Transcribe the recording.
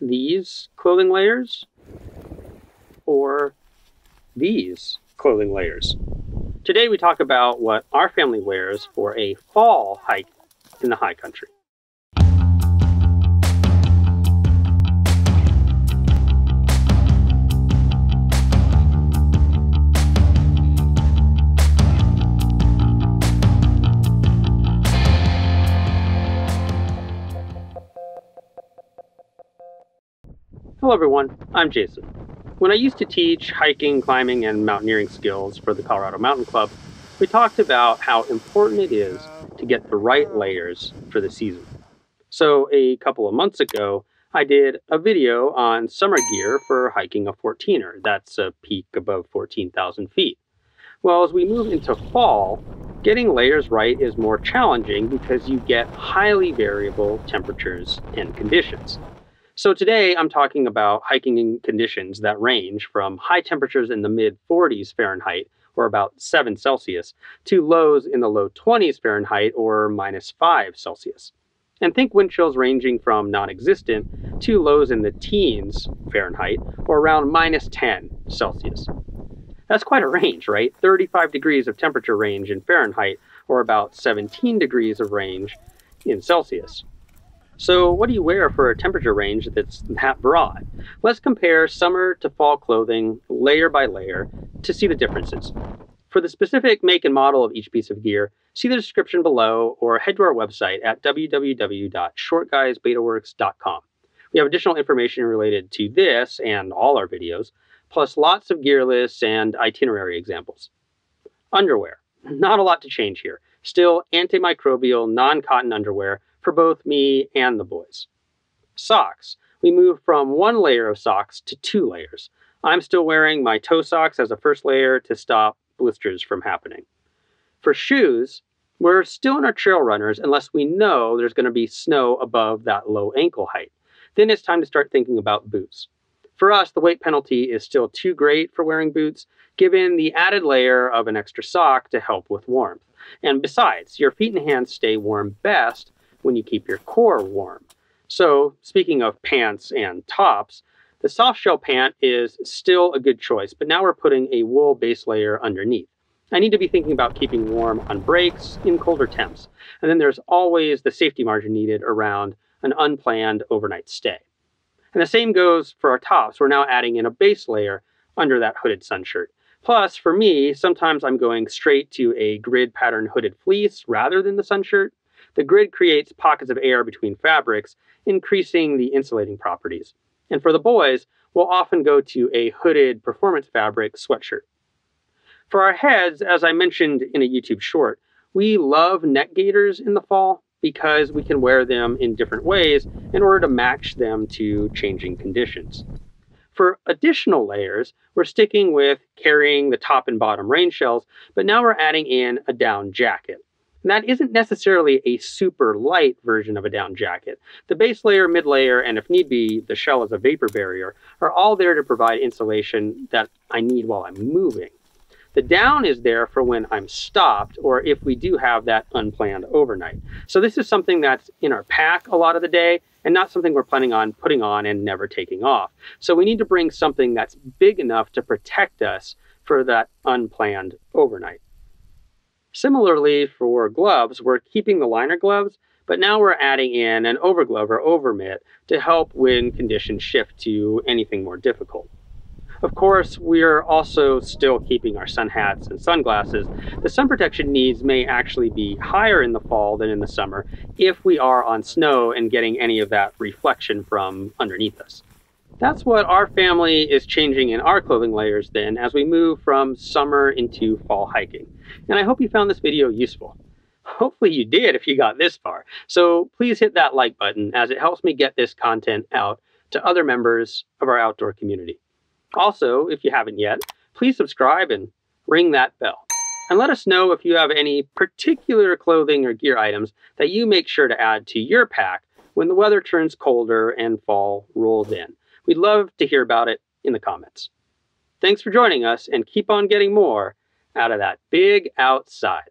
these clothing layers or these clothing layers. Today we talk about what our family wears for a fall hike in the high country. Hello everyone, I'm Jason. When I used to teach hiking, climbing, and mountaineering skills for the Colorado Mountain Club, we talked about how important it is to get the right layers for the season. So a couple of months ago, I did a video on summer gear for hiking a 14er. That's a peak above 14,000 feet. Well, as we move into fall, getting layers right is more challenging because you get highly variable temperatures and conditions. So today I'm talking about hiking in conditions that range from high temperatures in the mid 40s Fahrenheit, or about 7 Celsius, to lows in the low 20s Fahrenheit, or minus 5 Celsius. And think wind chills ranging from non-existent to lows in the teens Fahrenheit, or around minus 10 Celsius. That's quite a range, right? 35 degrees of temperature range in Fahrenheit, or about 17 degrees of range in Celsius. So what do you wear for a temperature range that's that broad? Let's compare summer to fall clothing layer by layer to see the differences. For the specific make and model of each piece of gear, see the description below or head to our website at www.shortguysbetaworks.com. We have additional information related to this and all our videos, plus lots of gear lists and itinerary examples. Underwear. Not a lot to change here. Still antimicrobial, non-cotton underwear for both me and the boys. Socks. We move from one layer of socks to two layers. I'm still wearing my toe socks as a first layer to stop blisters from happening. For shoes, we're still in our trail runners unless we know there's going to be snow above that low ankle height. Then it's time to start thinking about boots. For us, the weight penalty is still too great for wearing boots, given the added layer of an extra sock to help with warmth. And besides, your feet and hands stay warm best when you keep your core warm. So speaking of pants and tops, the soft shell pant is still a good choice, but now we're putting a wool base layer underneath. I need to be thinking about keeping warm on breaks in colder temps. And then there's always the safety margin needed around an unplanned overnight stay. And the same goes for our tops. We're now adding in a base layer under that hooded sunshirt. Plus, for me, sometimes I'm going straight to a grid pattern hooded fleece rather than the sunshirt. The grid creates pockets of air between fabrics, increasing the insulating properties. And for the boys, we'll often go to a hooded performance fabric sweatshirt. For our heads, as I mentioned in a YouTube short, we love neck gaiters in the fall because we can wear them in different ways in order to match them to changing conditions. For additional layers, we're sticking with carrying the top and bottom rain shells, but now we're adding in a down jacket. And that isn't necessarily a super light version of a down jacket. The base layer, mid layer, and if need be, the shell as a vapor barrier are all there to provide insulation that I need while I'm moving. The down is there for when I'm stopped or if we do have that unplanned overnight. So this is something that's in our pack a lot of the day and not something we're planning on putting on and never taking off. So we need to bring something that's big enough to protect us for that unplanned overnight. Similarly, for gloves, we're keeping the liner gloves, but now we're adding in an overglove or overmitt to help when conditions shift to anything more difficult. Of course, we're also still keeping our sun hats and sunglasses. The sun protection needs may actually be higher in the fall than in the summer if we are on snow and getting any of that reflection from underneath us. That's what our family is changing in our clothing layers then as we move from summer into fall hiking. And I hope you found this video useful. Hopefully you did if you got this far. So please hit that like button as it helps me get this content out to other members of our outdoor community. Also, if you haven't yet, please subscribe and ring that bell. And let us know if you have any particular clothing or gear items that you make sure to add to your pack when the weather turns colder and fall rolls in. We'd love to hear about it in the comments. Thanks for joining us and keep on getting more out of that big outside.